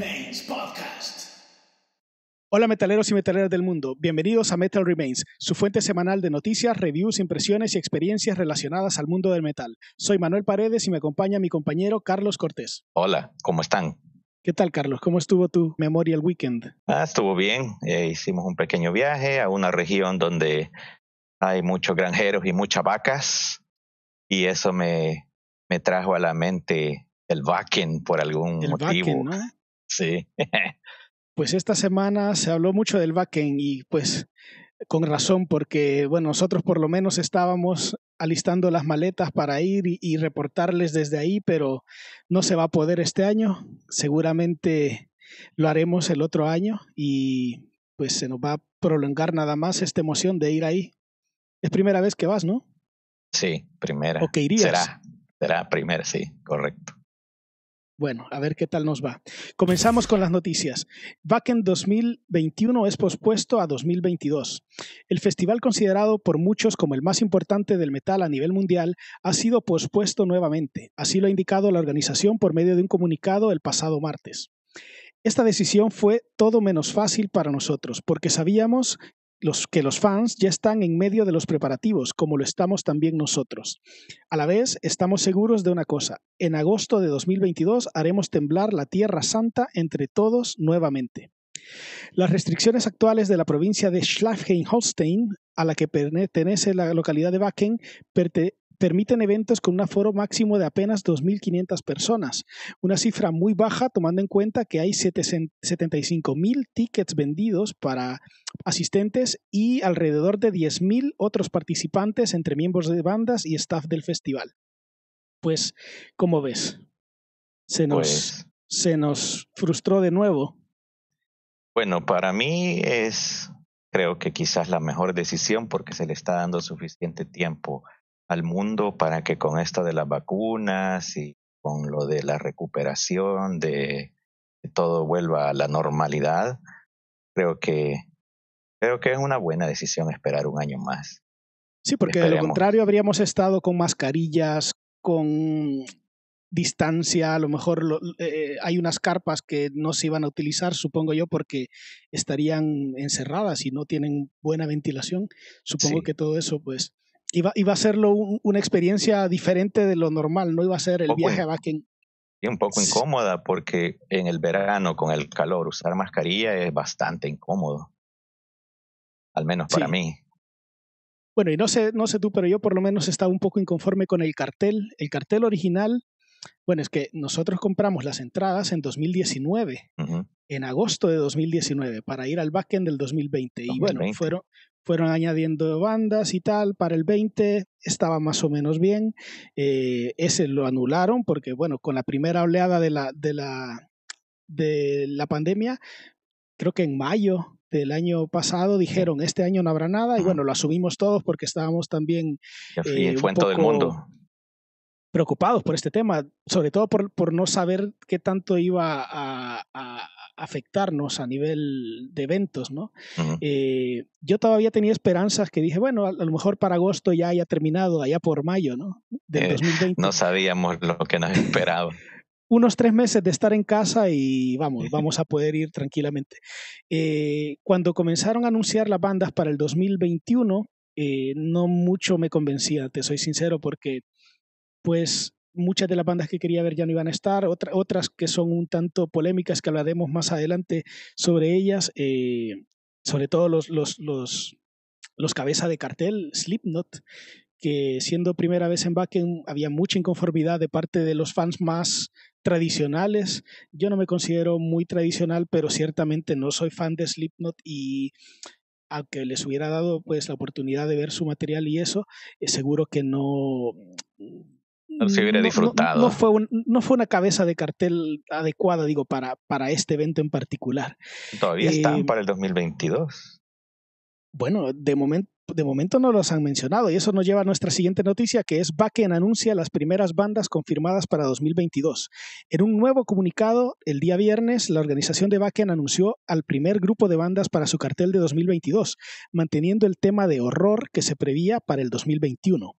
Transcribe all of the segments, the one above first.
Remains Podcast. Hola metaleros y metaleras del mundo, bienvenidos a Metal Remains, su fuente semanal de noticias, reviews, impresiones y experiencias relacionadas al mundo del metal. Soy Manuel Paredes y me acompaña mi compañero Carlos Cortés. Hola, ¿cómo están? ¿Qué tal, Carlos? ¿Cómo estuvo tu Memorial Weekend? Estuvo bien. Hicimos un pequeño viaje a una región donde hay muchos granjeros y muchas vacas, y eso me trajo a la mente el Wacken por algún motivo. Wacken, ¿no? Sí. Pues esta semana se habló mucho del Wacken y pues con razón, porque bueno, nosotros por lo menos estábamos alistando las maletas para ir y reportarles desde ahí, pero no se va a poder este año. Seguramente lo haremos el otro año y pues se nos va a prolongar nada más esta emoción de ir ahí. Es primera vez que vas, ¿no? Sí, primera. ¿O que irías? Será primera, sí, correcto. Bueno, a ver qué tal nos va. Comenzamos con las noticias. Wacken 2021 es pospuesto a 2022. El festival, considerado por muchos como el más importante del metal a nivel mundial, ha sido pospuesto nuevamente. Así lo ha indicado la organización por medio de un comunicado el pasado martes. Esta decisión fue todo menos fácil para nosotros, porque sabíamos que los fans ya están en medio de los preparativos, como lo estamos también nosotros. A la vez, estamos seguros de una cosa: en agosto de 2022 haremos temblar la Tierra Santa entre todos nuevamente. Las restricciones actuales de la provincia de Schleswig-Holstein, a la que pertenece la localidad de Wacken, permiten eventos con un aforo máximo de apenas 2.500 personas, una cifra muy baja tomando en cuenta que hay 75.000 tickets vendidos para asistentes y alrededor de 10.000 otros participantes entre miembros de bandas y staff del festival. Pues, ¿cómo ves? Se nos frustró de nuevo. Bueno, para mí creo que quizás la mejor decisión, porque se le está dando suficiente tiempo al mundo para que con esto de las vacunas y con lo de la recuperación de que todo vuelva a la normalidad, creo que es una buena decisión esperar un año más. Sí, porque de lo contrario habríamos estado con mascarillas, con distancia, a lo mejor hay unas carpas que no se iban a utilizar, supongo yo, porque estarían encerradas y no tienen buena ventilación. Supongo sí, que todo eso pues iba a serlo una experiencia diferente de lo normal, no iba a ser el viaje a Wacken. Y un poco incómoda, porque en el verano, con el calor, usar mascarilla es bastante incómodo. Al menos para mí. Bueno, y no sé tú, pero yo por lo menos estaba un poco inconforme con el cartel. El cartel original, bueno, es que nosotros compramos las entradas en 2019, en agosto de 2019, para ir al Wacken del 2020. Y bueno, fueron añadiendo bandas y tal. Para el 20 estaba más o menos bien. Ese lo anularon porque, bueno, con la primera oleada de la pandemia, creo que en mayo del año pasado dijeron, este año no habrá nada, y bueno, lo asumimos todos porque estábamos también fue en todo el mundo preocupados por este tema, sobre todo por no saber qué tanto iba a afectarnos a nivel de eventos, ¿no? Yo todavía tenía esperanzas, que dije, bueno, a lo mejor para agosto ya haya terminado, allá por mayo, ¿no? Del 2020. No sabíamos lo que nos esperaba. Unos 3 meses de estar en casa y vamos a poder ir tranquilamente. Cuando comenzaron a anunciar las bandas para el 2021, no mucho me convencía, te soy sincero, porque pues muchas de las bandas que quería ver ya no iban a estar, otras que son un tanto polémicas, que hablaremos más adelante sobre ellas, sobre todo los cabeza de cartel, Slipknot, que siendo primera vez en Wacken había mucha inconformidad de parte de los fans más tradicionales. Yo no me considero muy tradicional, pero ciertamente no soy fan de Slipknot, y aunque les hubiera dado pues la oportunidad de ver su material y eso, seguro que no se hubiera disfrutado. No fue una cabeza de cartel adecuada, digo, para este evento en particular. ¿Todavía están para el 2022? Bueno, de momento no los han mencionado, y eso nos lleva a nuestra siguiente noticia, que es Wacken anuncia las primeras bandas confirmadas para 2022. En un nuevo comunicado, el día viernes, la organización de Wacken anunció al primer grupo de bandas para su cartel de 2022, manteniendo el tema de horror que se prevía para el 2021.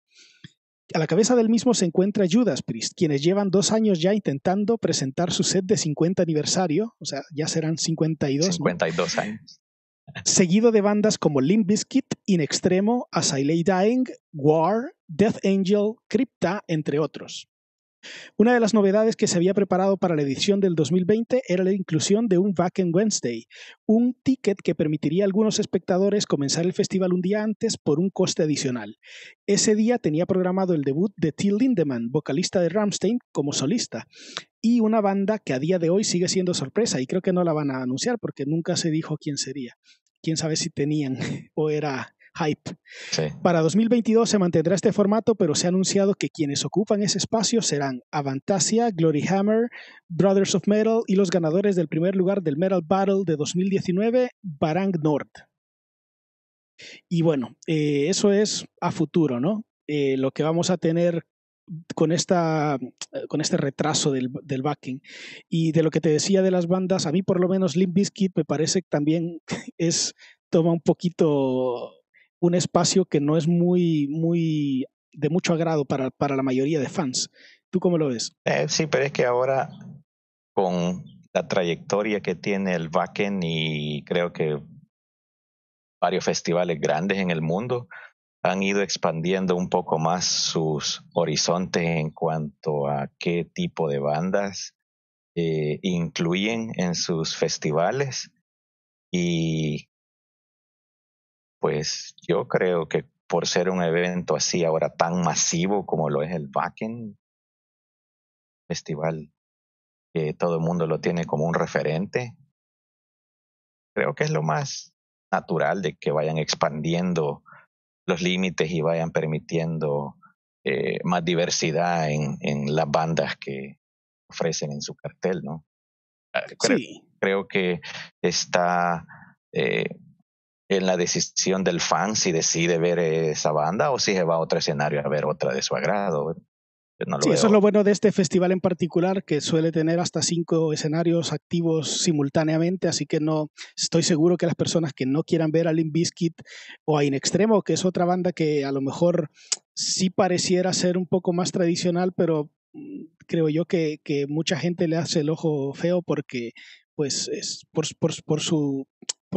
A la cabeza del mismo se encuentra Judas Priest, quienes llevan 2 años ya intentando presentar su set de 50 aniversario, o sea, ya serán 52. 52 ¿no? años. Seguido de bandas como Limp Bizkit, In Extremo, As I Lay Dying, War, Death Angel, Crypta, entre otros. Una de las novedades que se había preparado para la edición del 2020 era la inclusión de un Wacken Wednesday, un ticket que permitiría a algunos espectadores comenzar el festival un día antes por un coste adicional. Ese día tenía programado el debut de Till Lindemann, vocalista de Rammstein, como solista, y una banda que a día de hoy sigue siendo sorpresa y creo que no la van a anunciar porque nunca se dijo quién sería. Quién sabe si tenían o era... hype. Sí. Para 2022 se mantendrá este formato, pero se ha anunciado que quienes ocupan ese espacio serán Avantasia, Gloryhammer, Brothers of Metal y los ganadores del primer lugar del Metal Battle de 2019, Barang Nord. Y bueno, eso es a futuro, ¿no? Lo que vamos a tener con este retraso del backing. Y de lo que te decía de las bandas, a mí por lo menos Limp Bizkit me parece que también toma un poquito... un espacio que no es muy de mucho agrado para la mayoría de fans. ¿Tú cómo lo ves? Sí, pero es que ahora con la trayectoria que tiene el Wacken y creo que varios festivales grandes en el mundo han ido expandiendo un poco más sus horizontes en cuanto a qué tipo de bandas incluyen en sus festivales y... pues yo creo que por ser un evento así ahora tan masivo como lo es el Wacken, festival que todo el mundo lo tiene como un referente, creo que es lo más natural de que vayan expandiendo los límites y vayan permitiendo más diversidad en las bandas que ofrecen en su cartel, ¿no? Sí. Creo que está... en la decisión del fan si decide ver esa banda o si se va a otro escenario a ver otra de su agrado. No lo veo. Eso es lo bueno de este festival en particular, que suele tener hasta 5 escenarios activos simultáneamente, así que no estoy seguro que las personas que no quieran ver a Limp Bizkit o a In Extremo, que es otra banda que a lo mejor sí pareciera ser un poco más tradicional, pero creo yo que mucha gente le hace el ojo feo porque pues es por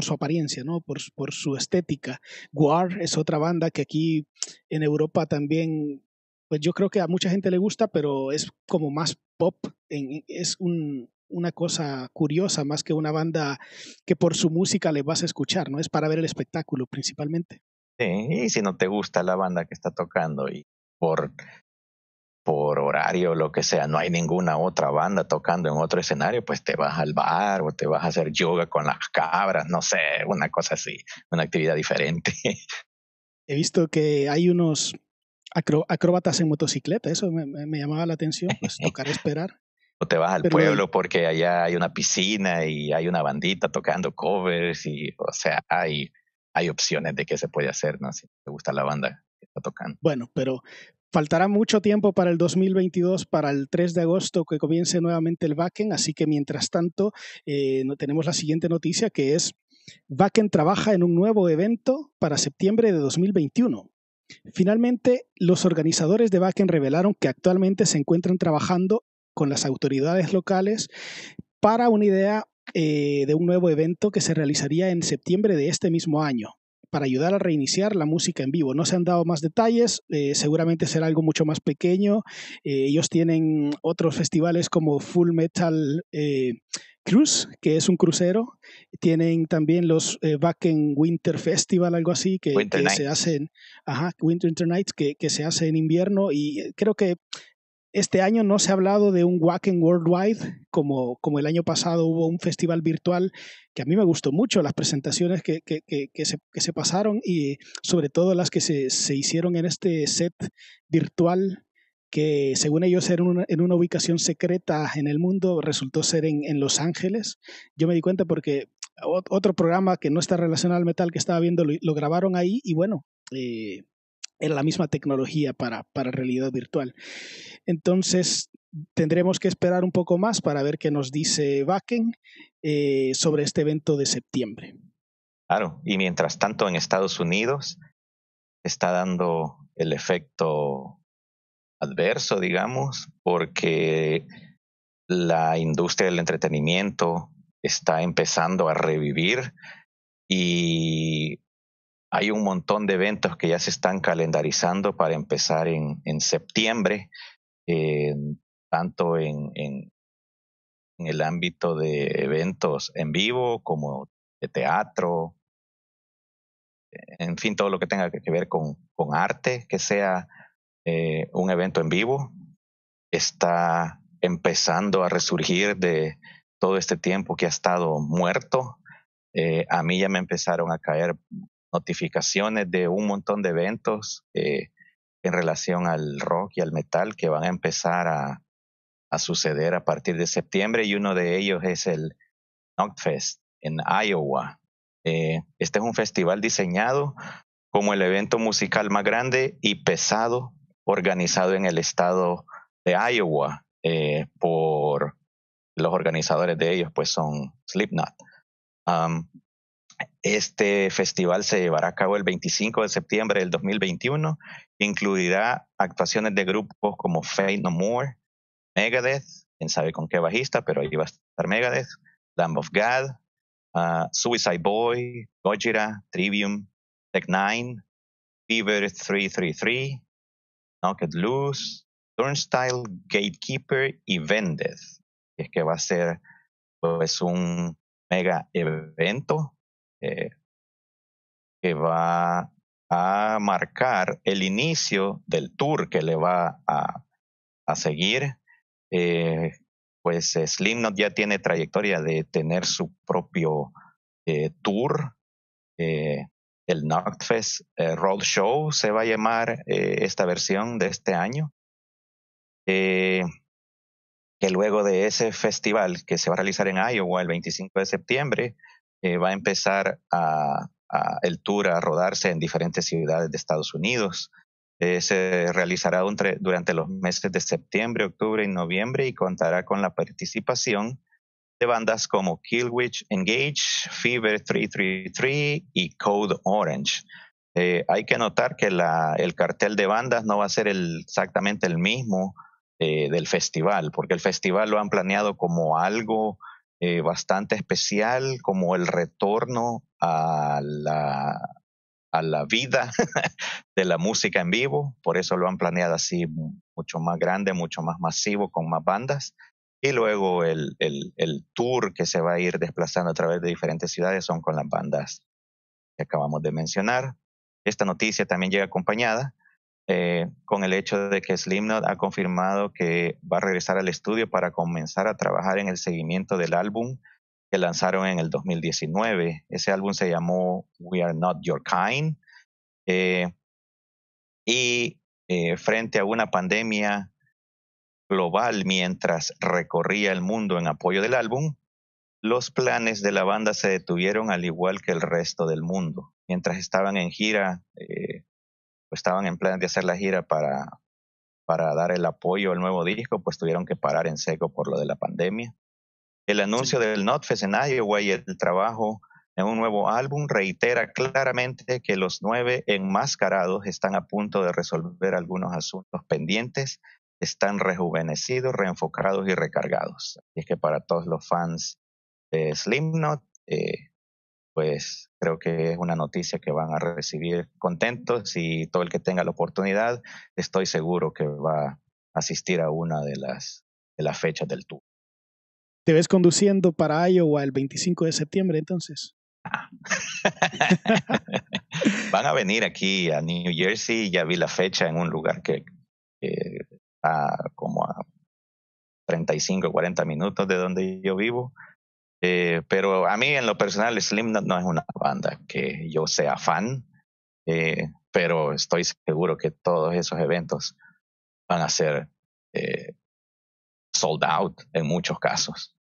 su apariencia, ¿no? Por su estética. War es otra banda que aquí en Europa también, pues yo creo que a mucha gente le gusta, pero es como más pop, es una cosa curiosa más que una banda que por su música le vas a escuchar, ¿no? Es para ver el espectáculo principalmente. Sí, y si no te gusta la banda que está tocando y por horario o lo que sea, no hay ninguna otra banda tocando en otro escenario, pues te vas al bar o te vas a hacer yoga con las cabras, no sé, una cosa así, una actividad diferente. He visto que hay unos acróbatas en motocicleta, eso me llamaba la atención, pues tocar esperar. O te vas al pueblo porque allá hay una piscina y hay una bandita tocando covers y, o sea, hay opciones de qué se puede hacer, ¿no? Si te gusta la banda que está tocando. Bueno, pero... faltará mucho tiempo para el 2022, para el 3 de agosto que comience nuevamente el Wacken, así que mientras tanto tenemos la siguiente noticia que es Wacken trabaja en un nuevo evento para septiembre de 2021. Finalmente, los organizadores de Wacken revelaron que actualmente se encuentran trabajando con las autoridades locales para una idea de un nuevo evento que se realizaría en septiembre de este mismo año, para ayudar a reiniciar la música en vivo. No se han dado más detalles, seguramente será algo mucho más pequeño. Ellos tienen otros festivales como Full Metal Cruise, que es un crucero. Tienen también los Wacken Winter Festival, algo así, que se hacen Winter Nights, que se hace en invierno. Y creo que este año no se ha hablado de un Wacken Worldwide, como el año pasado hubo un festival virtual que a mí me gustó mucho las presentaciones que se pasaron y sobre todo las que se hicieron en este set virtual que según ellos era en una ubicación secreta en el mundo, resultó ser en Los Ángeles. Yo me di cuenta porque otro programa que no está relacionado al metal que estaba viendo lo grabaron ahí y bueno, era la misma tecnología para realidad virtual. Entonces... tendremos que esperar un poco más para ver qué nos dice Wacken sobre este evento de septiembre. Claro, y mientras tanto en Estados Unidos está dando el efecto adverso, digamos, porque la industria del entretenimiento está empezando a revivir y hay un montón de eventos que ya se están calendarizando para empezar en septiembre, tanto en el ámbito de eventos en vivo como de teatro, en fin, todo lo que tenga que ver con arte, que sea un evento en vivo, está empezando a resurgir de todo este tiempo que ha estado muerto. A mí ya me empezaron a caer notificaciones de un montón de eventos en relación al rock y al metal que van a empezar a suceder a partir de septiembre, y uno de ellos es el Knockfest en Iowa. Este es un festival diseñado como el evento musical más grande y pesado organizado en el estado de Iowa por los organizadores de ellos, pues son Slipknot. Este festival se llevará a cabo el 25 de septiembre del 2021. Incluirá actuaciones de grupos como Faith No More, Megadeth, quién sabe con qué bajista, pero ahí va a estar Megadeth, Lamb of God, Suicide Boy, Gojira, Trivium, Tech Nine, Fever 333, Knocked Loose, Turnstile, Gatekeeper y Vendeth. Y es que va a ser, pues, un mega evento que va a marcar el inicio del tour que le va a seguir. Pues Slipknot ya tiene trayectoria de tener su propio tour. El Knockfest Road Show se va a llamar esta versión de este año. Que luego de ese festival que se va a realizar en Iowa el 25 de septiembre, va a empezar el tour a rodarse en diferentes ciudades de Estados Unidos. Se realizará durante los meses de septiembre, octubre y noviembre, y contará con la participación de bandas como Killswitch Engage, Fever 333 y Code Orange. Hay que notar que el cartel de bandas no va a ser exactamente el mismo del festival, porque el festival lo han planeado como algo bastante especial, como el retorno a la vida de la música en vivo. Por eso lo han planeado así, mucho más grande, mucho más masivo, con más bandas. Y luego el tour que se va a ir desplazando a través de diferentes ciudades son con las bandas que acabamos de mencionar. Esta noticia también llega acompañada con el hecho de que Slipknot ha confirmado que va a regresar al estudio para comenzar a trabajar en el seguimiento del álbum que lanzaron en el 2019. Ese álbum se llamó We Are Not Your Kind. Frente a una pandemia global, mientras recorría el mundo en apoyo del álbum, los planes de la banda se detuvieron, al igual que el resto del mundo. Mientras estaban en gira, estaban en plan de hacer la gira para dar el apoyo al nuevo disco, pues tuvieron que parar en seco por lo de la pandemia. El anuncio del Knockfest en Iowa y el trabajo en un nuevo álbum reitera claramente que los 9 enmascarados están a punto de resolver algunos asuntos pendientes, están rejuvenecidos, reenfocados y recargados. Y es que para todos los fans de Slipknot, pues creo que es una noticia que van a recibir contentos, y todo el que tenga la oportunidad, estoy seguro que va a asistir a una de las fechas del tour. ¿Te ves conduciendo para Iowa el 25 de septiembre, entonces? Van a venir aquí a New Jersey. Ya vi la fecha en un lugar que está como a 35 o 40 minutos de donde yo vivo. Pero a mí, en lo personal, Slipknot no es una banda que yo sea fan. Pero estoy seguro que todos esos eventos van a ser sold out en muchos casos.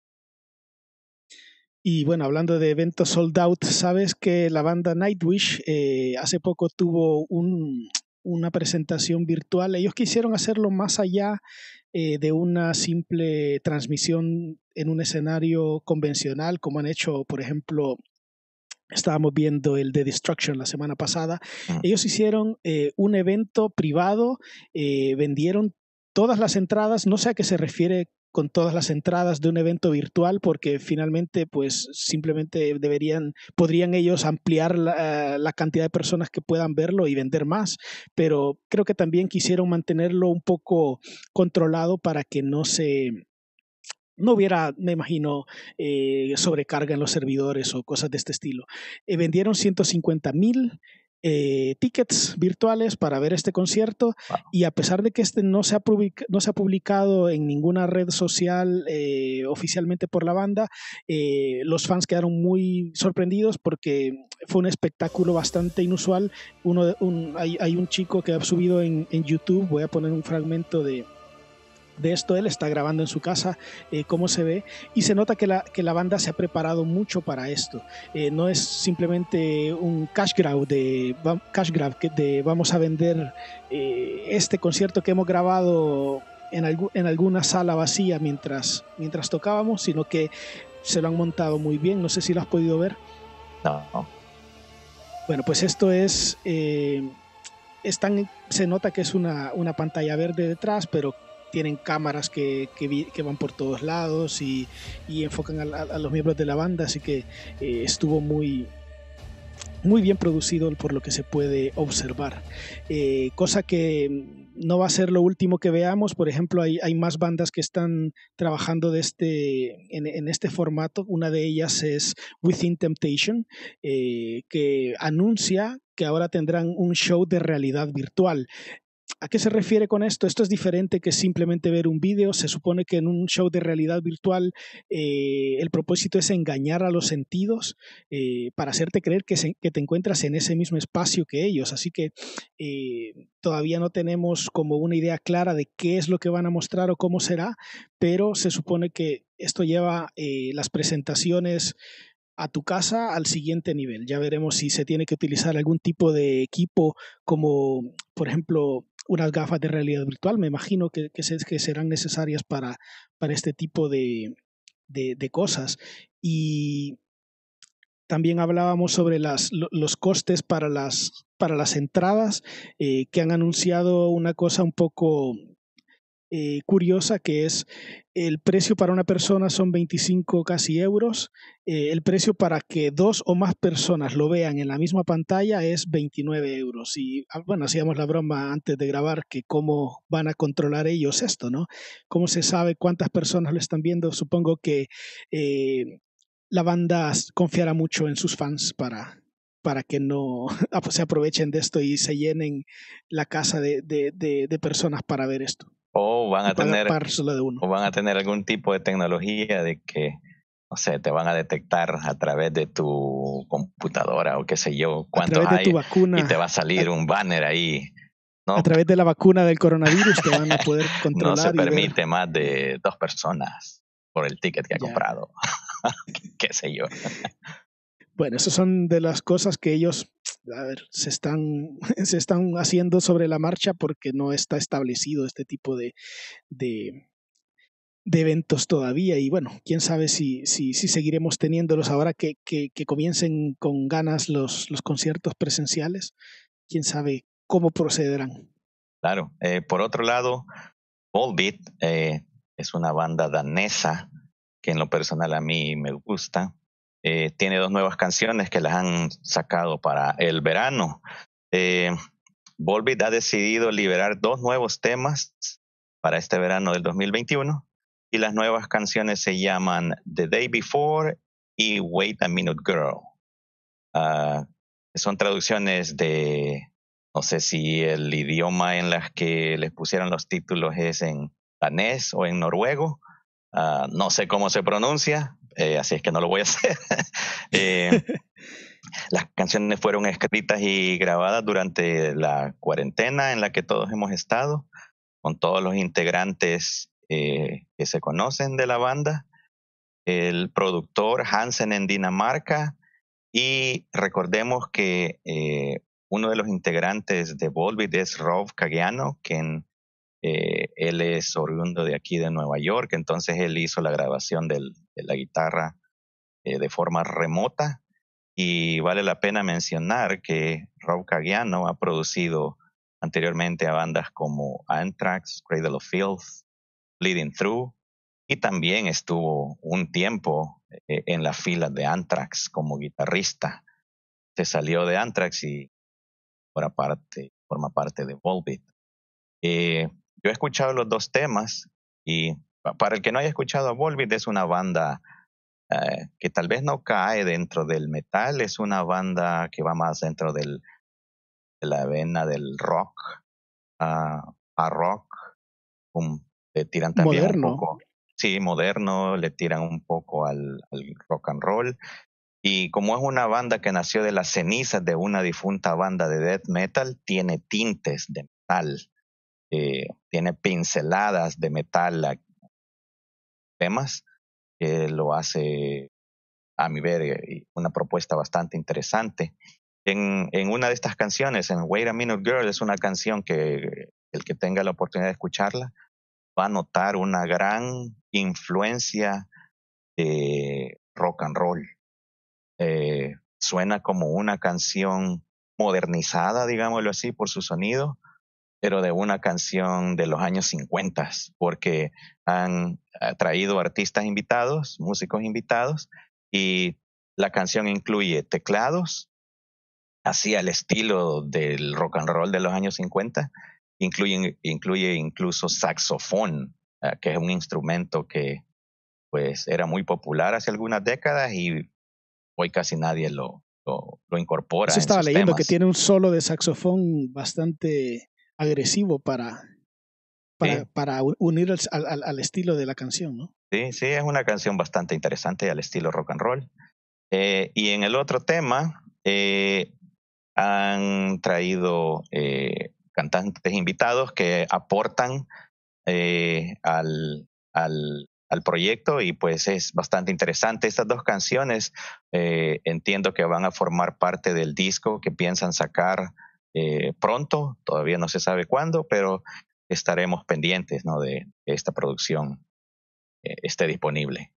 Y bueno, hablando de eventos sold out, sabes que la banda Nightwish hace poco tuvo una presentación virtual. Ellos quisieron hacerlo más allá de una simple transmisión en un escenario convencional, como han hecho, por ejemplo, estábamos viendo el de Destruction la semana pasada. Ellos hicieron un evento privado, vendieron todas las entradas, no sé a qué se refiere con todas las entradas de un evento virtual, porque finalmente pues simplemente podrían ellos ampliar la cantidad de personas que puedan verlo y vender más, pero creo que también quisieron mantenerlo un poco controlado para que no hubiera, me imagino, sobrecarga en los servidores o cosas de este estilo. Vendieron 150,000 tickets virtuales para ver este concierto. Wow. Y a pesar de que este no se ha publicado en ninguna red social oficialmente por la banda, los fans quedaron muy sorprendidos porque fue un espectáculo bastante inusual. Hay un chico que ha subido en YouTube, voy a poner un fragmento de esto, él está grabando en su casa cómo se ve, y se nota que la banda se ha preparado mucho para esto. No es simplemente un cash grab de vamos a vender este concierto que hemos grabado en alguna sala vacía mientras tocábamos, sino que se lo han montado muy bien. No sé si lo has podido ver. No. Bueno, pues esto es se nota que es una pantalla verde detrás, pero tienen cámaras que van por todos lados y enfocan a los miembros de la banda, así que estuvo muy, muy bien producido por lo que se puede observar. Cosa que no va a ser lo último que veamos. Por ejemplo, hay más bandas que están trabajando en este formato. Una de ellas es Within Temptation, que anuncia que ahora tendrán un show de realidad virtual. ¿A qué se refiere con esto? Esto es diferente que simplemente ver un vídeo. Se supone que en un show de realidad virtual el propósito es engañar a los sentidos para hacerte creer que te encuentras en ese mismo espacio que ellos. Así que todavía no tenemos como una idea clara de qué es lo que van a mostrar o cómo será, pero se supone que esto lleva las presentaciones a tu casa al siguiente nivel. Ya veremos si se tiene que utilizar algún tipo de equipo como, por ejemplo, unas gafas de realidad virtual. Me imagino que serán necesarias para este tipo de cosas. Y también hablábamos sobre los costes para las entradas, que han anunciado una cosa un poco curiosa, que es el precio para una persona son 25 casi euros, el precio para que dos o más personas lo vean en la misma pantalla es 29 euros, y bueno, hacíamos la broma antes de grabar que cómo van a controlar ellos esto, ¿no? ¿Cómo se sabe cuántas personas lo están viendo? Supongo que la banda confiará mucho en sus fans para que no se aprovechen de esto y se llenen la casa de personas para ver esto. O van a tener algún tipo de tecnología de que, no sé, te van a detectar a través de tu computadora o qué sé yo, cuántos hay, y te va a salir un banner ahí. ¿No? A través de la vacuna del coronavirus te van a poder controlar. No se permite más de dos personas por el ticket que ha comprado. Qué sé yo. Bueno, esas son de las cosas que ellos, a ver, se están haciendo sobre la marcha porque no está establecido este tipo de eventos todavía. Y bueno, quién sabe si seguiremos teniéndolos ahora que comiencen con ganas los conciertos presenciales. Quién sabe cómo procederán. Claro. Por otro lado, Volbeat es una banda danesa que en lo personal a mí me gusta. Tiene dos nuevas canciones que las han sacado para el verano. Volbeat ha decidido liberar dos nuevos temas para este verano del 2021, y las nuevas canciones se llaman The Day Before y Wait a Minute Girl. Son traducciones de, no sé si el idioma en las que les pusieron los títulos es en danés o en noruego. No sé cómo se pronuncia, así es que no lo voy a hacer. Las canciones fueron escritas y grabadas durante la cuarentena en la que todos hemos estado, con todos los integrantes que se conocen de la banda, el productor Hansen en Dinamarca, y recordemos que uno de los integrantes de Volbeat es Rob Caggiano, quien él es oriundo de aquí de Nueva York, entonces él hizo la grabación de la guitarra de forma remota, y vale la pena mencionar que Rob Caggiano ha producido anteriormente a bandas como Anthrax, Cradle of Filth, Bleeding Through, y también estuvo un tiempo en las filas de Anthrax como guitarrista. Se salió de Anthrax y forma parte de Volbeat. Yo he escuchado los dos temas, y para el que no haya escuchado a Volbeat, es una banda que tal vez no cae dentro del metal, es una banda que va más dentro de la vena del rock, a rock, le tiran también moderno. Un poco, sí, moderno, le tiran un poco al rock and roll. Y como es una banda que nació de las cenizas de una difunta banda de death metal, tiene tintes de metal, tiene pinceladas de metal a temas, que lo hace, a mi ver, una propuesta bastante interesante. En una de estas canciones, en Wait a Minute Girl, es una canción que el que tenga la oportunidad de escucharla va a notar una gran influencia de rock and roll. Suena como una canción modernizada, digámoslo así, por su sonido, pero de una canción de los años 50, porque han traído artistas invitados, músicos invitados, y la canción incluye teclados, así al estilo del rock and roll de los años 50, incluye incluso saxofón, que es un instrumento que pues era muy popular hace algunas décadas y hoy casi nadie lo incorpora. Eso estaba leyendo, que tiene un solo de saxofón bastante agresivo para unir al estilo de la canción, ¿no? Sí, sí, es una canción bastante interesante al estilo rock and roll. Y en el otro tema han traído cantantes invitados que aportan al proyecto, y pues es bastante interesante. Estas dos canciones entiendo que van a formar parte del disco que piensan sacar pronto, todavía no se sabe cuándo, pero estaremos pendientes, ¿no?, de que esta producción esté disponible.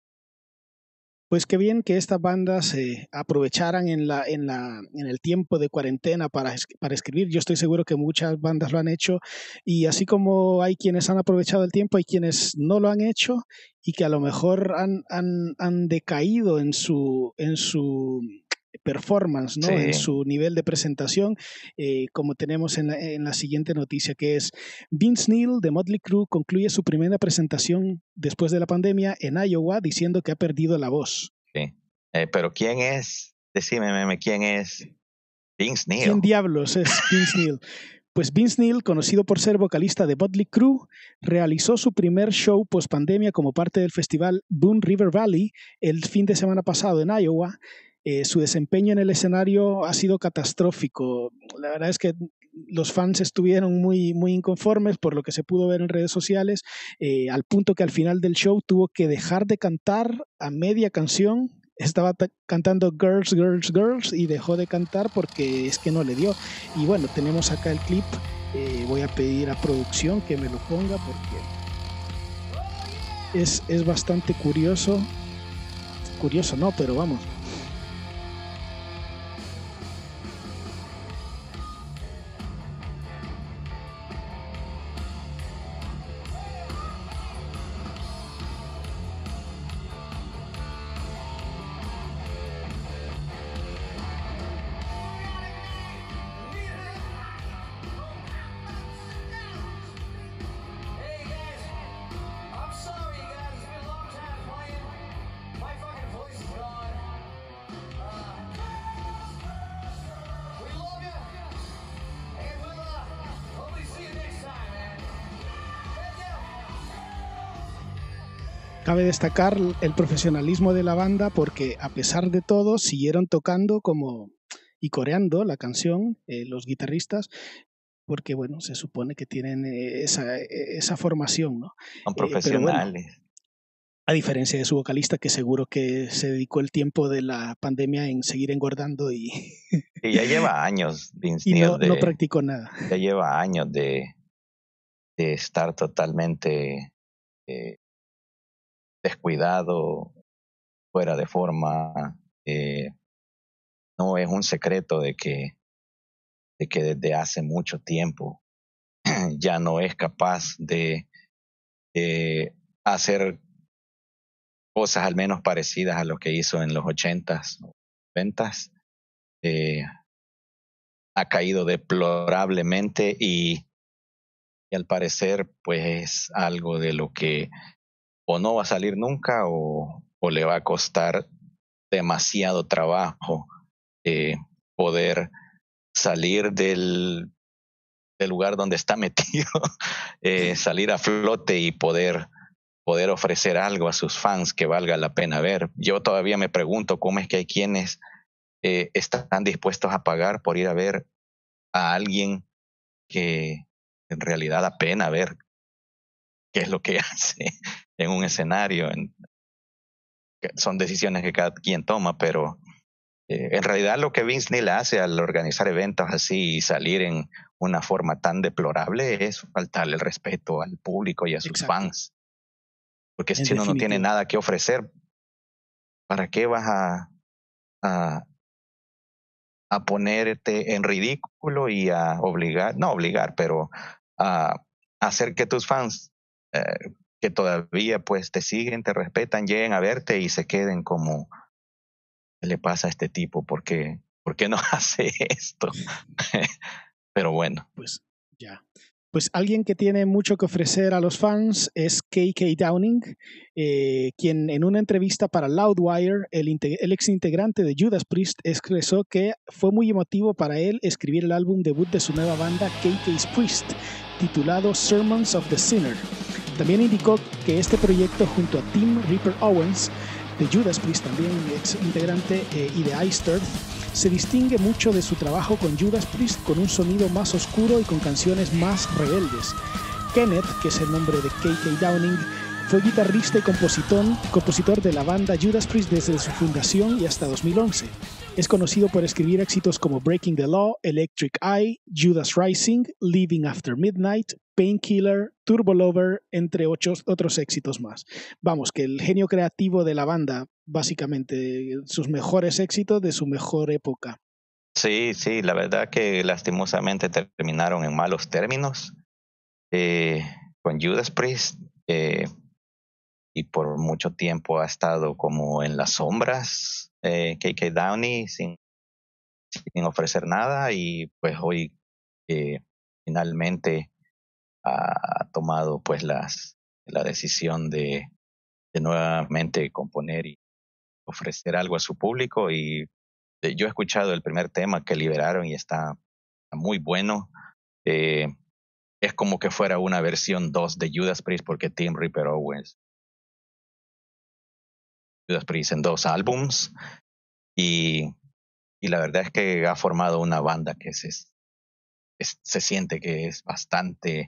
Pues qué bien que estas bandas se aprovecharan en el tiempo de cuarentena para escribir. Yo estoy seguro que muchas bandas lo han hecho, y así como hay quienes han aprovechado el tiempo, hay quienes no lo han hecho y que a lo mejor han decaído en su performance, ¿no? Sí. En su nivel de presentación, como tenemos en la siguiente noticia, que es Vince Neil de Motley Crue concluye su primera presentación después de la pandemia en Iowa diciendo que ha perdido la voz. Sí, pero ¿quién es? Decime, meme, ¿quién es Vince Neil? ¿Quién diablos es Vince Neil? Pues Vince Neil, conocido por ser vocalista de Motley Crue, realizó su primer show post-pandemia como parte del festival Boone River Valley el fin de semana pasado en Iowa. Su desempeño en el escenario ha sido catastrófico. La verdad es que los fans estuvieron muy, muy inconformes por lo que se pudo ver en redes sociales, al punto que al final del show tuvo que dejar de cantar a media canción. Estaba cantando Girls, Girls, Girls y dejó de cantar porque es que no le dio. Y bueno, tenemos acá el clip. Voy a pedir a producción que me lo ponga porque es bastante curioso. Curioso no, pero vamos. Cabe destacar el profesionalismo de la banda porque a pesar de todo siguieron tocando y coreando la canción, los guitarristas, porque bueno, se supone que tienen esa formación, ¿no? Son profesionales. Bueno, a diferencia de su vocalista, que seguro que se dedicó el tiempo de la pandemia en seguir engordando y... Y ya lleva años Vince Neil. No practicó nada. Ya lleva años de estar totalmente... descuidado, fuera de forma. No es un secreto de que desde hace mucho tiempo ya no es capaz de hacer cosas al menos parecidas a lo que hizo en los 80s, 90s. Ha caído deplorablemente y al parecer pues es algo de lo que o no va a salir nunca o le va a costar demasiado trabajo poder salir del lugar donde está metido, salir a flote y poder ofrecer algo a sus fans que valga la pena ver. Yo todavía me pregunto cómo es que hay quienes están dispuestos a pagar por ir a ver a alguien que en realidad da pena ver qué es lo que hace en un escenario. Son decisiones que cada quien toma, pero en realidad lo que Vince Neil hace al organizar eventos así y salir en una forma tan deplorable es faltarle el respeto al público y a sus fans. Porque si uno no tiene nada que ofrecer, ¿para qué vas a ponerte en ridículo y a obligar, no obligar, pero a hacer que tus fans que todavía pues te siguen, te respetan, lleguen a verte y se queden como, ¿qué le pasa a este tipo? ¿Por qué no hace esto? Pero bueno. Pues ya. Pues alguien que tiene mucho que ofrecer a los fans es KK Downing, quien en una entrevista para Loudwire, el exintegrante de Judas Priest, expresó que fue muy emotivo para él escribir el álbum debut de su nueva banda KK's Priest, titulado Sermons of the Sinner. También indicó que este proyecto junto a Tim Ripper Owens, de Judas Priest también, exintegrante, y de Iced Earth, se distingue mucho de su trabajo con Judas Priest, con un sonido más oscuro y con canciones más rebeldes. Kenneth, que es el nombre de KK Downing, fue guitarrista y compositor de la banda Judas Priest desde su fundación y hasta 2011. Es conocido por escribir éxitos como Breaking the Law, Electric Eye, Judas Rising, Living After Midnight, Painkiller, Turbo Lover, entre otros éxitos más. Vamos, que el genio creativo de la banda, básicamente, sus mejores éxitos de su mejor época. Sí, sí, la verdad que lastimosamente terminaron en malos términos con Judas Priest. Y por mucho tiempo ha estado como en las sombras, KK Downing, sin ofrecer nada, y pues hoy finalmente ha tomado pues la decisión de nuevamente componer y ofrecer algo a su público. Y yo he escuchado el primer tema que liberaron y está muy bueno. Es como que fuera una versión 2 de Judas Priest, porque Tim Ripper Owens, Judas Priest en 2 álbums, y la verdad es que ha formado una banda que se siente que es bastante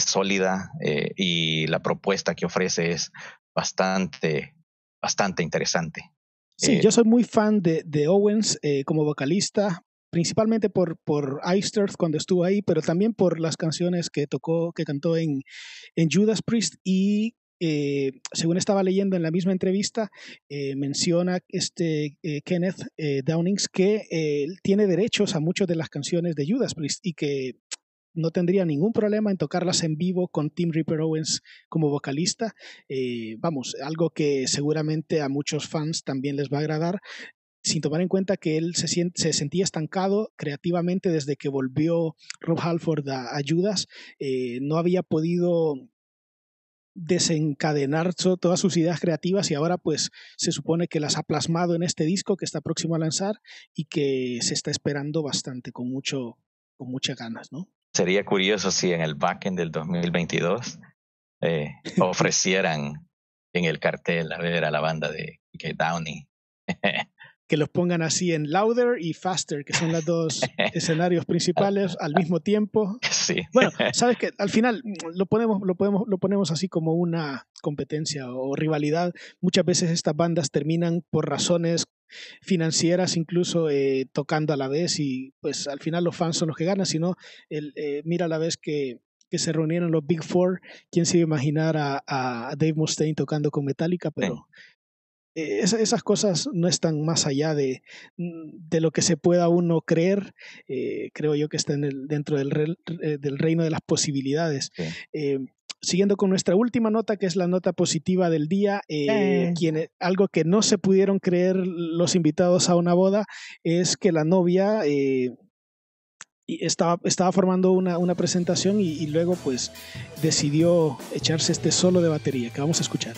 sólida, y la propuesta que ofrece es bastante interesante. Sí, yo soy muy fan de Owens como vocalista, principalmente por Iced Earth cuando estuvo ahí, pero también por las canciones que cantó en Judas Priest. Y según estaba leyendo en la misma entrevista, menciona Kenneth Downings que tiene derechos a muchas de las canciones de Judas Priest y que no tendría ningún problema en tocarlas en vivo con Tim Ripper Owens como vocalista. Vamos, algo que seguramente a muchos fans también les va a agradar, sin tomar en cuenta que él se sentía estancado creativamente desde que volvió Rob Halford a Judas. No había podido desencadenar todas sus ideas creativas y ahora pues se supone que las ha plasmado en este disco que está próximo a lanzar y que se está esperando bastante, con muchas ganas, ¿no? Sería curioso si en el Wacken del 2022 ofrecieran en el cartel a ver a la banda de KK Downing. Que los pongan así en Louder y Faster, que son los dos escenarios principales al mismo tiempo. Sí. Bueno, sabes que al final lo ponemos así como una competencia o rivalidad. Muchas veces estas bandas terminan por razones financieras incluso tocando a la vez, y pues al final los fans son los que ganan. Si no, mira a la vez que se reunieron los Big Four, quién se iba a imaginar a Dave Mustaine tocando con Metallica, pero... Sí. esas cosas no están más allá de lo que se pueda uno creer. Creo yo que está dentro del reino de las posibilidades. Sí. Siguiendo con nuestra última nota, que es la nota positiva del día, algo que no se pudieron creer los invitados a una boda es que la novia estaba formando una presentación y luego pues decidió echarse este solo de batería que vamos a escuchar.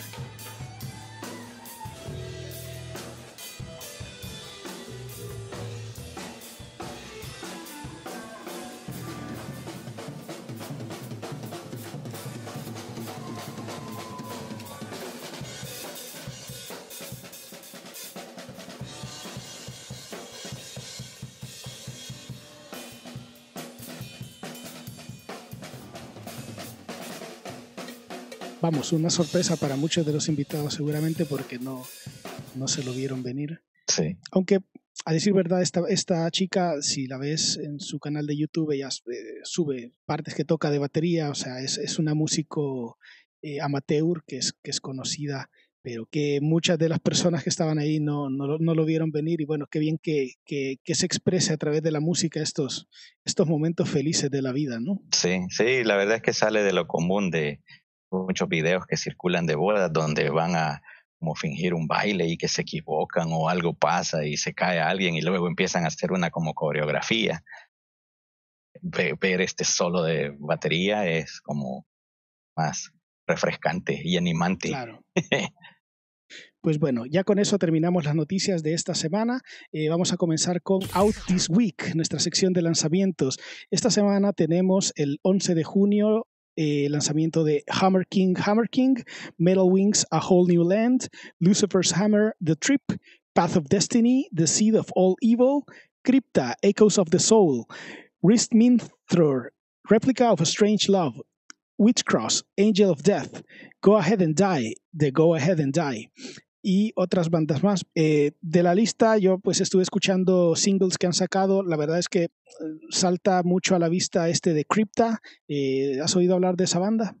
Vamos, una sorpresa para muchos de los invitados seguramente, porque no se lo vieron venir. Sí. Aunque, a decir verdad, esta chica, si la ves en su canal de YouTube, ella sube partes que toca de batería. O sea, es una músico amateur que es conocida, pero que muchas de las personas que estaban ahí no lo vieron venir. Y bueno, qué bien que se exprese a través de la música estos momentos felices de la vida, ¿no? Sí, sí, la verdad es que sale de lo común de muchos videos que circulan de bodas donde van a como fingir un baile y que se equivocan o algo pasa y se cae a alguien y luego empiezan a hacer una como coreografía. Ver este solo de batería es como más refrescante y animante. Claro. Pues bueno, ya con eso terminamos las noticias de esta semana. Vamos a comenzar con Out This Week, nuestra sección de lanzamientos. Esta semana tenemos el 11 de junio lanzamiento de Hammer King, Metal Wings, A Whole New Land, Lucifer's Hammer, The Trip, Path of Destiny, The Seed of All Evil, Crypta, Echoes of the Soul, Wristminstror, Replica of a Strange Love, Witchcross, Angel of Death, Go Ahead and Die, The Go Ahead and Die, y otras bandas más. De la lista yo pues estuve escuchando singles que han sacado. La verdad es que salta mucho a la vista este de Crypta. ¿Has oído hablar de esa banda?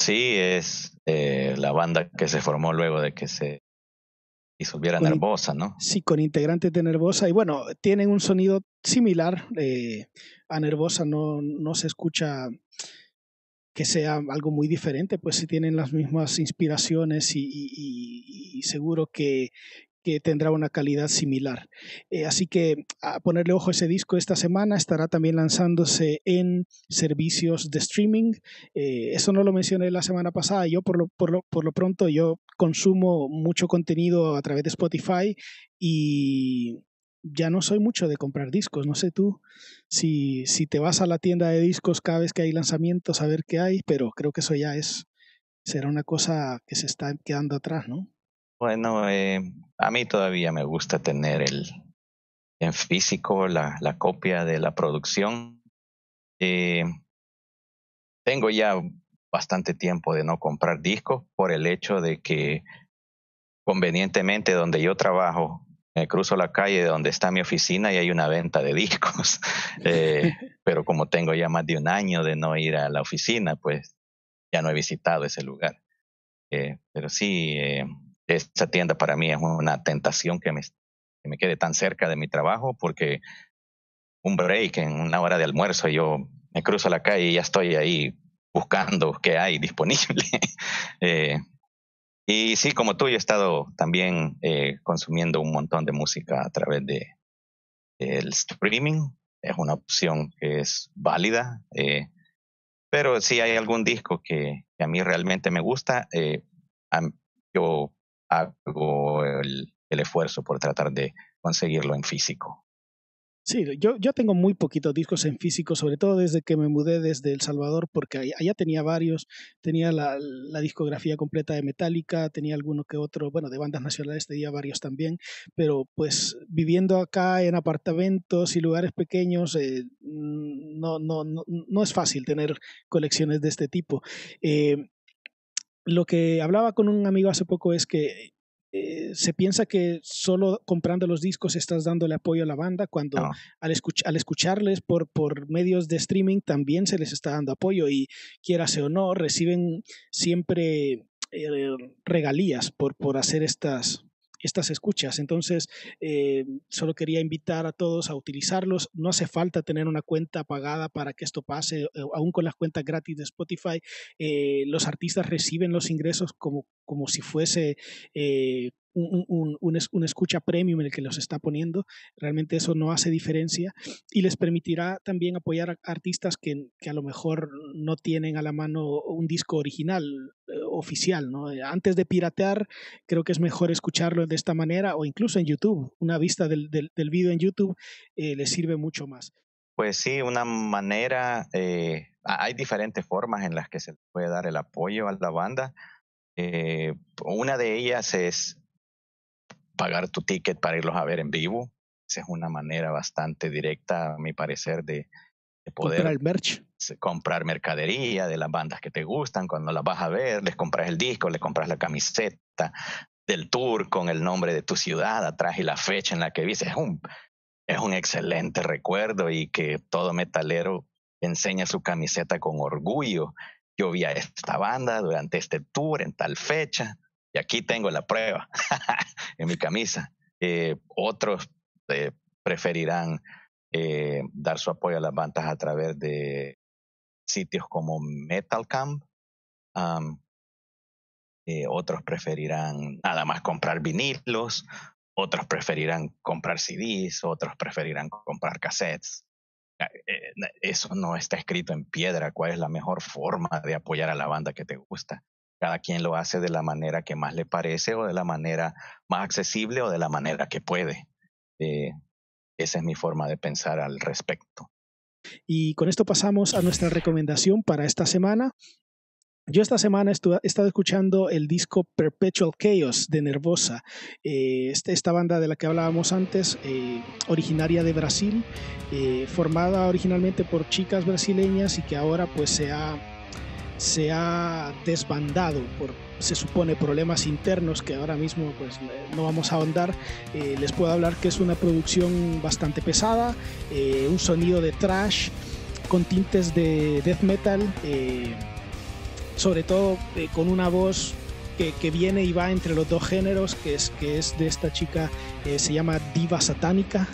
Sí, es la banda que se formó luego de que se disolviera Nervosa, ¿no? Sí, con integrantes de Nervosa, y bueno, tienen un sonido similar a Nervosa. No se escucha que sea algo muy diferente, pues si tienen las mismas inspiraciones y seguro que tendrá una calidad similar. Así que a ponerle ojo a ese disco esta semana. Estará también lanzándose en servicios de streaming. Eso no lo mencioné la semana pasada. Yo por lo pronto yo consumo mucho contenido a través de Spotify y ya no soy mucho de comprar discos. No sé tú si te vas a la tienda de discos cada vez que hay lanzamientos a ver qué hay, pero creo que eso ya será una cosa que se está quedando atrás, ¿no? Bueno, a mí todavía me gusta tener en físico la copia de la producción. Tengo ya bastante tiempo de no comprar discos por el hecho de que convenientemente donde yo trabajo cruzo la calle donde está mi oficina y hay una venta de discos. Pero como tengo ya más de un año de no ir a la oficina, pues ya no he visitado ese lugar. Pero sí, esta tienda para mí es una tentación que me quede tan cerca de mi trabajo, porque un break en una hora de almuerzo yo me cruzo la calle y ya estoy ahí buscando qué hay disponible. Y sí, como tú, yo he estado también consumiendo un montón de música a través del streaming. Es una opción que es válida. Pero si hay algún disco que a mí realmente me gusta, yo hago el esfuerzo por tratar de conseguirlo en físico. Sí, yo tengo muy poquitos discos en físico, sobre todo desde que me mudé desde El Salvador, porque allá tenía varios. Tenía la discografía completa de Metallica, tenía alguno que otro, bueno, de bandas nacionales tenía varios también, pero pues viviendo acá en apartamentos y lugares pequeños, no es fácil tener colecciones de este tipo. Lo que hablaba con un amigo hace poco es que se piensa que solo comprando los discos estás dándole apoyo a la banda, cuando no. Al escucharles por medios de streaming también se les está dando apoyo, y quiérase o no, reciben siempre regalías por hacer estas escuchas. Entonces, solo quería invitar a todos a utilizarlos. No hace falta tener una cuenta pagada para que esto pase. Aún con las cuentas gratis de Spotify, los artistas reciben los ingresos como si fuese un escucha premium en el que los está poniendo. Realmente eso no hace diferencia y les permitirá también apoyar a artistas que a lo mejor no tienen a la mano un disco original, oficial, ¿no? Antes de piratear, creo que es mejor escucharlo de esta manera, o incluso en YouTube. Una vista del video en YouTube les sirve mucho más. Pues sí, una manera, hay diferentes formas en las que se puede dar el apoyo a la banda. Una de ellas es pagar tu ticket para irlos a ver en vivo. Esa es una manera bastante directa, a mi parecer, de poder comprar el merch, comprar mercadería de las bandas que te gustan. Cuando las vas a ver, les compras el disco, les compras la camiseta del tour con el nombre de tu ciudad atrás y la fecha en la que viste. Es un excelente recuerdo, y que todo metalero enseña su camiseta con orgullo. Yo vi a esta banda durante este tour en tal fecha, y aquí tengo la prueba en mi camisa. Otros preferirán dar su apoyo a las bandas a través de sitios como Metal Camp. Otros preferirán nada más comprar vinilos, otros preferirán comprar CDs, otros preferirán comprar cassettes. Eso no está escrito en piedra, cuál es la mejor forma de apoyar a la banda que te gusta. Cada quien lo hace de la manera que más le parece, o de la manera más accesible, o de la manera que puede. Esa es mi forma de pensar al respecto. Y con esto pasamos a nuestra recomendación para esta semana. Yo esta semana he estado escuchando el disco Perpetual Chaos de Nervosa, esta banda de la que hablábamos antes, originaria de Brasil, formada originalmente por chicas brasileñas y que ahora pues se ha desbandado por, se supone, problemas internos que ahora mismo pues no vamos a ahondar. Les puedo hablar que es una producción bastante pesada, un sonido de thrash con tintes de death metal, sobre todo con una voz que viene y va entre los dos géneros, que es de esta chica, se llama Diva Satánica,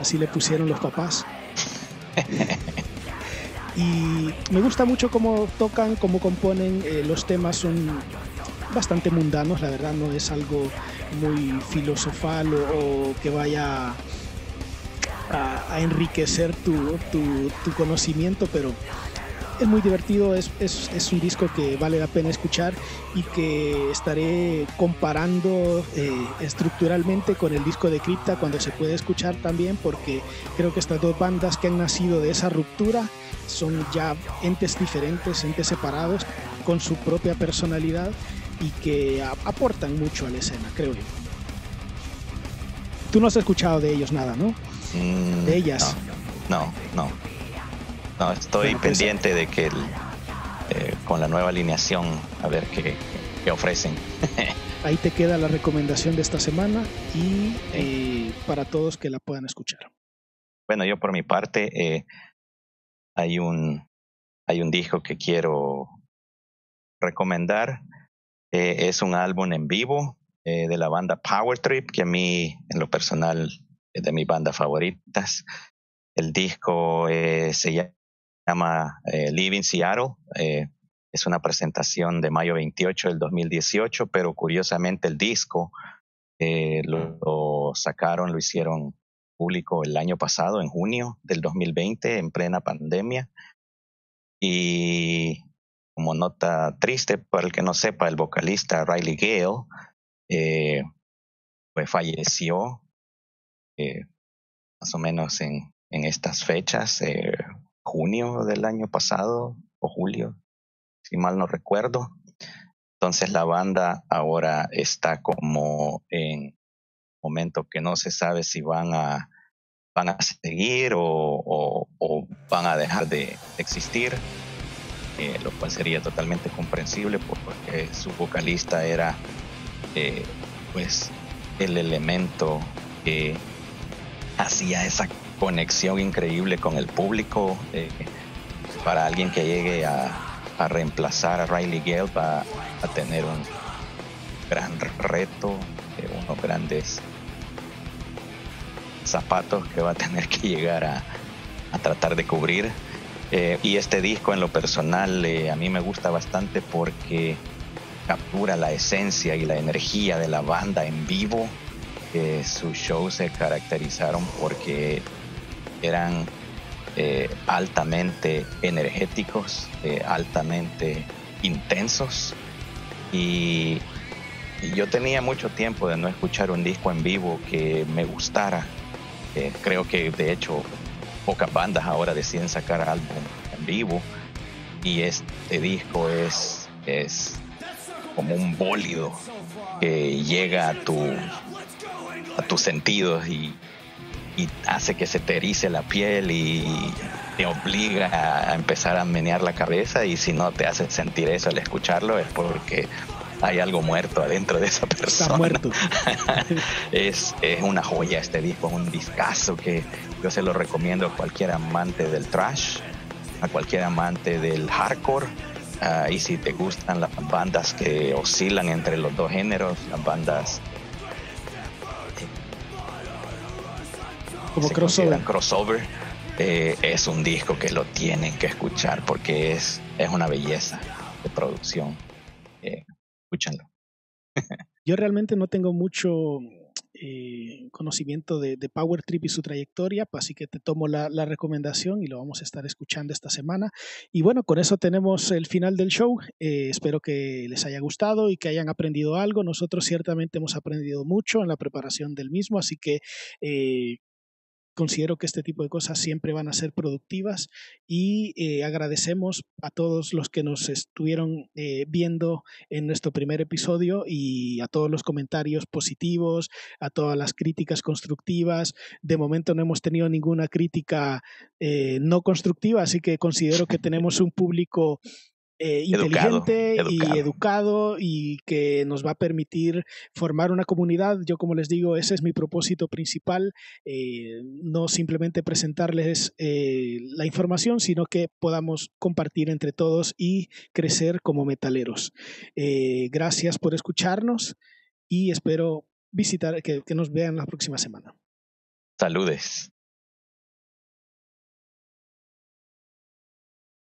así le pusieron los papás. Y me gusta mucho cómo tocan, cómo componen, los temas son bastante mundanos, la verdad no es algo muy filosofal o que vaya a enriquecer tu conocimiento, pero es muy divertido, es un disco que vale la pena escuchar y que estaré comparando estructuralmente con el disco de Crypta cuando se puede escuchar también, porque creo que estas dos bandas que han nacido de esa ruptura son ya entes diferentes, entes separados, con su propia personalidad y que aportan mucho a la escena, creo yo. Tú no has escuchado de ellos nada, ¿no? De ellas. No. No, estoy pendiente de que con la nueva alineación, a ver qué ofrecen. Ahí te queda la recomendación de esta semana y para todos que la puedan escuchar. Bueno, yo por mi parte hay un disco que quiero recomendar. Es un álbum en vivo de la banda Power Trip, que a mí en lo personal es de mis bandas favoritas. El disco se llama Live in Seattle. Es una presentación de mayo 28 del 2018, pero curiosamente el disco lo hicieron público el año pasado, en junio del 2020, en plena pandemia. Y como nota triste, para el que no sepa, el vocalista Riley Gale pues falleció más o menos en estas fechas, junio del año pasado o julio, si mal no recuerdo. Entonces la banda ahora está como en momento que no se sabe si van a seguir o van a dejar de existir, lo cual sería totalmente comprensible porque su vocalista era pues el elemento que hacía esa conexión increíble con el público. Para alguien que llegue a reemplazar a Riley Gale va a tener gran reto, unos grandes zapatos que va a tener que llegar a tratar de cubrir. Y este disco en lo personal a mí me gusta bastante porque captura la esencia y la energía de la banda en vivo. Sus shows se caracterizaron porque eran altamente energéticos, altamente intensos, y yo tenía mucho tiempo de no escuchar un disco en vivo que me gustara. Creo que de hecho pocas bandas ahora deciden sacar álbum en vivo, y este disco es como un bólido que llega a tus sentidos y hace que se te erice la piel y te obliga a empezar a menear la cabeza, y si no te hace sentir eso al escucharlo es porque hay algo muerto adentro de esa persona. Está muerto. Es una joya este disco, es un discazo que yo se lo recomiendo a cualquier amante del thrash, a cualquier amante del hardcore, y si te gustan las bandas que oscilan entre los dos géneros, las bandas como crossover, es un disco que lo tienen que escuchar porque es una belleza de producción. Escúchenlo. Yo realmente no tengo mucho conocimiento de Power Trip y su trayectoria, así que te tomo la recomendación y lo vamos a estar escuchando esta semana. Y bueno, con eso tenemos el final del show. Espero que les haya gustado y que hayan aprendido algo. Nosotros ciertamente hemos aprendido mucho en la preparación del mismo, así que considero que este tipo de cosas siempre van a ser productivas, y agradecemos a todos los que nos estuvieron viendo en nuestro primer episodio, y a todos los comentarios positivos, a todas las críticas constructivas. De momento no hemos tenido ninguna crítica no constructiva, así que considero que tenemos un público inteligente y educado, y que nos va a permitir formar una comunidad. Yo, como les digo, ese es mi propósito principal, no simplemente presentarles la información, sino que podamos compartir entre todos y crecer como metaleros. Gracias por escucharnos y espero que nos vean la próxima semana. Saludes.